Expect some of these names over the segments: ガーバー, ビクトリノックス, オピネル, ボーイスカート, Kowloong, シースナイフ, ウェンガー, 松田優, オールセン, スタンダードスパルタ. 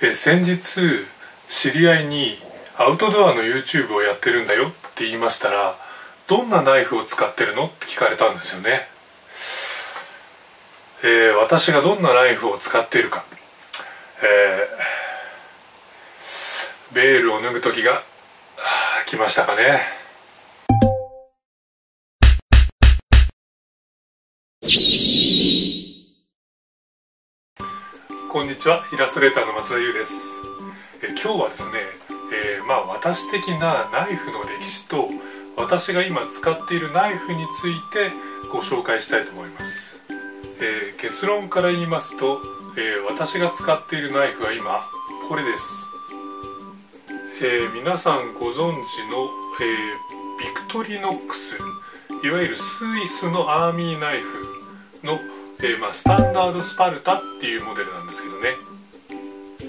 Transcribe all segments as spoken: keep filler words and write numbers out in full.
え先日知り合いにアウトドアの ユーチューブ をやってるんだよって言いましたら、どんなナイフを使ってるのって聞かれたんですよね。えー、私がどんなナイフを使っているか、えー、ベールを脱ぐ時が来ましたかね。こんにちは、イラストレーターの松田優です。え今日はですね、えー、まあ私的なナイフの歴史と私が今使っているナイフについてご紹介したいと思います。えー、結論から言いますと、えー、私が使っているナイフは今これです。えー、皆さんご存知の、えー、ビクトリノックス、いわゆるスイスのアーミーナイフの、えーまあ、スタンダードスパルタっていうモデルなんですけどね。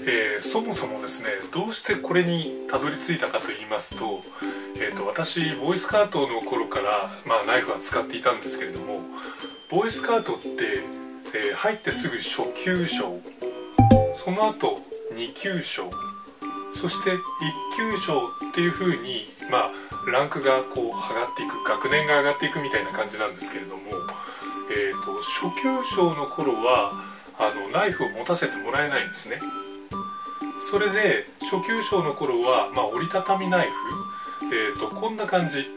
えー、そもそもですね、どうしてこれにたどり着いたかと言いますと、えーと私ボーイスカートの頃から、まあ、ナイフは使っていたんですけれども、ボーイスカートって、えー、入ってすぐ初級章、その後に級章、そしていっ級章っていう風に、まあ、ランクがこう上がっていく、学年が上がっていくみたいな感じなんですけれども、えー、と初級章の頃はあのナイフを持たせてもらえないんですね。それで初級章の頃は、まあ、折りたたみナイフ、えー、とこんな感じ、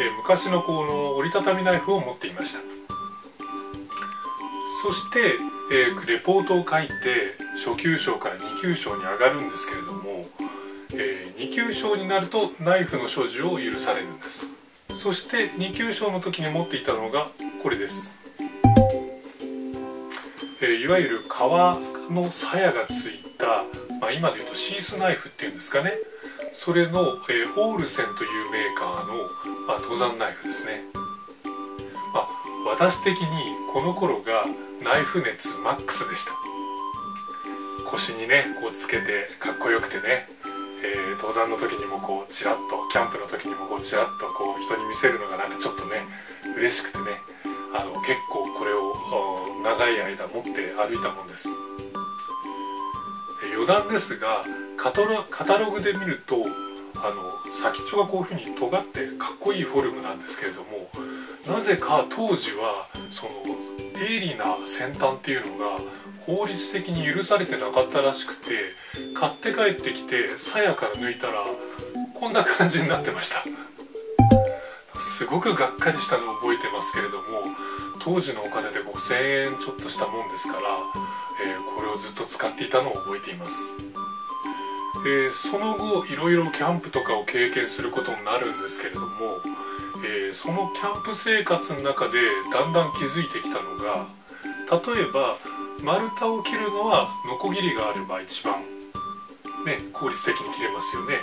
えー、昔のこの折りたたみナイフを持っていました。そして、えー、レポートを書いて初級章からに級章に上がるんですけれども、えー、に級章になるとナイフの所持を許されるんです。そしてに級章の時に持っていたのがこれです。えー、いわゆる革の鞘がついた、まあ、今でいうとシースナイフっていうんですかね。それの、えー、オールセンというメーカーの、まあ、登山ナイフですね。まあ、私的にこの頃がナイフ熱マックスでした。腰にねこうつけてかっこよくてね、えー、登山の時にもこうチラッと、キャンプの時にもこうチラッとこう人に見せるのがなんかちょっとね嬉しくてね、あの結構これを長い間持って歩いたもんです。余談ですがカタロ、カタログで見るとあの先っちょがこういうふうに尖ってかっこいいフォルムなんですけれども、なぜか当時はその鋭利な先端っていうのが法律的に許されてなかったらしくて、買って帰ってきて鞘から抜いたらこんな感じになってました。すごくがっかりしたのを覚えてますけれども、当時のお金でごせんえんちょっとしたもんですから、えー、これをずっと使っていたのを覚えています。えー、その後いろいろキャンプとかを経験することになるんですけれども、えー、そのキャンプ生活の中でだんだん気づいてきたのが、例えば丸太を切るのはノコギリがあれば一番、ね、効率的に切れますよね。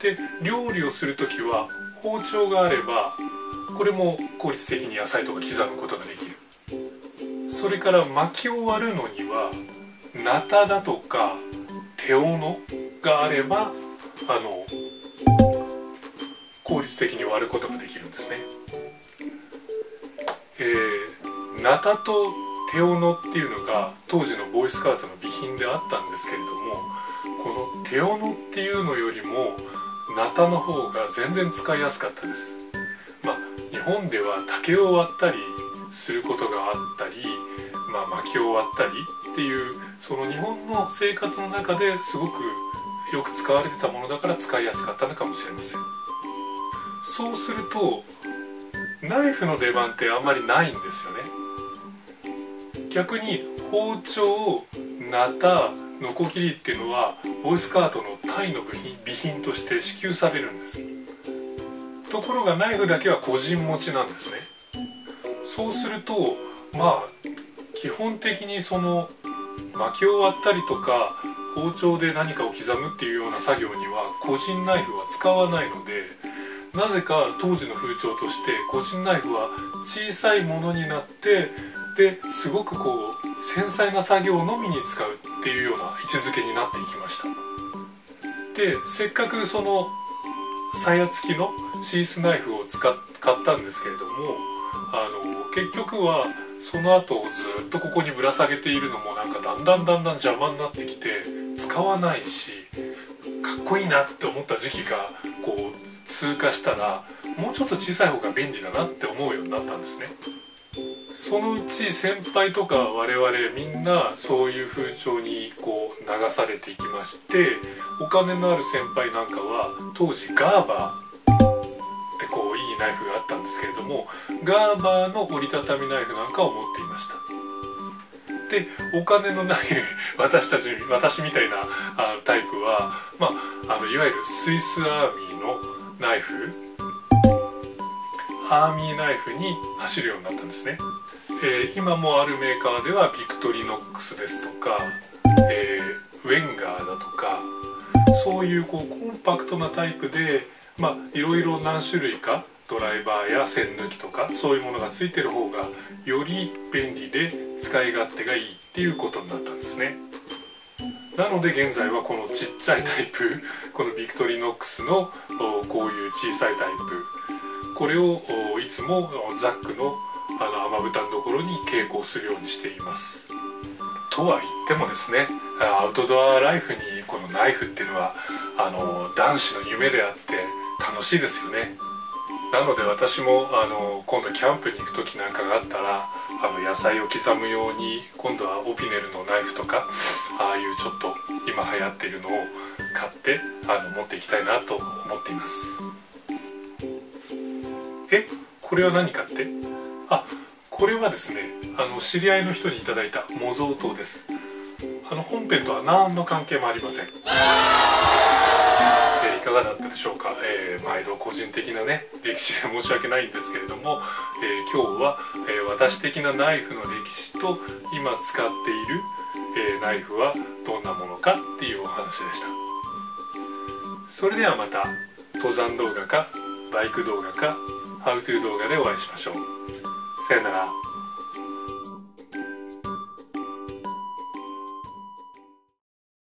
で料理をする時は包丁があればこれも効率的に野菜とか刻むことができる。それから薪を割るのにはナタだとか手斧があればあの効率的に割ることができるんですね。えー、ナタと手斧っていうのが当時のボーイスカートの備品であったんですけれども、この手斧っていうのよりもナタの方が全然使いやすかったです。まあ、日本では竹を割ったりすることがあったり、まあ、薪を割ったりっていうその日本の生活の中ですごくよく使われてたものだから使いやすかったのかもしれません。そうするとナイフの出番ってあんまりないんですよね。逆に包丁、ナタ、ノコギリっていうのはボーイスカートのタイの部品、備品として支給されるんです。ところがナイフだけは個人持ちなんですね。そうするとまあ基本的にその薪を割ったりとか包丁で何かを刻むっていうような作業には個人ナイフは使わないので、なぜか当時の風潮として個人ナイフは小さいものになって、ですごくこう繊細な作業のみに使うっていうような位置づけになっていきました。でせっかくその鞘付きのシースナイフを使っ買ったんですけれども、あの結局はその後ずっとここにぶら下げているのもなんかだんだんだんだん邪魔になってきて使わないし、かっこいいなって思った時期がこう通過したら、もうちょっと小さい方が便利だなって思うようになったんですね。そのうち先輩とか我々みんなそういう風潮にこう流されていきまして、お金のある先輩なんかは当時ガーバーってこういいナイフがあったんですけれども、ガーバーの折りたたみナイフなんかを持っていました。でお金のない私たち私みたいなあタイプは、まあ、あのいわゆるスイスアーミーのナイフアーミーナイフに走るようになったんですね。えー、今もあるメーカーではビクトリノックスですとか、えー、ウェンガーだとか、そういうこうコンパクトなタイプで、まあ、いろいろ何種類かドライバーや線抜きとかそういうものがついてる方がより便利で使い勝手がいいっていうことになったんですね。なので現在はこのちっちゃいタイプ、このビクトリノックスのこういう小さいタイプ、これをいつもザックの雨蓋のところに携行するようにしています。とは言ってもですね、アウトドアライフにこのナイフっていうのはあの男子の夢であって楽しいですよね。なので私もあの今度キャンプに行く時なんかがあったら、あの野菜を刻むように今度はオピネルのナイフとか、ああいうちょっと今流行っているのを買ってあの持っていきたいなと思っています。え、これは何かって、あ、これはですね、あの知り合いの人にいただいた模造刀です。あの本編とは何の関係もありません。いかがだったでしょうか。えー、毎度個人的なね歴史で申し訳ないんですけれども、えー、今日は、えー、私的なナイフの歴史と今使っている、えー、ナイフはどんなものかっていうお話でした。それではまた登山動画かバイク動画かハウトゥー動画でお会いしましょう。さよなら。